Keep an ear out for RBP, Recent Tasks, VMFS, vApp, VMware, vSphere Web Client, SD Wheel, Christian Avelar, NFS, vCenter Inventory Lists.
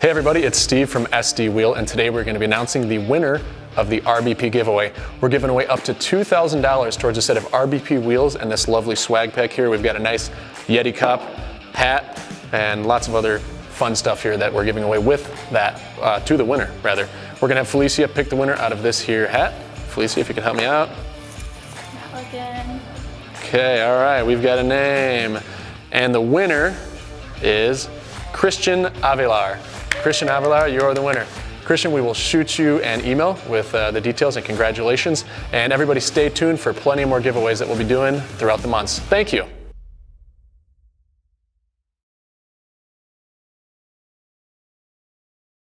Hey everybody, it's Steve from SD Wheel, and today we're going to be announcing the winner of the RBP giveaway. We're giving away up to $2,000 towards a set of RBP wheels and this lovely swag pack here. We've got a nice Yeti cup, hat, and lots of other fun stuff here that we're giving away with that, to the winner, rather. We're going to have Felicia pick the winner out of this here hat. Felicia, if you could help me out. Not again. Okay, all right, we've got a name. And the winner is Christian Avelar. Christian Avelar, you are the winner. Christian, we will shoot you an email with the details, and congratulations. And everybody stay tuned for plenty more giveaways that we'll be doing throughout the months. Thank you.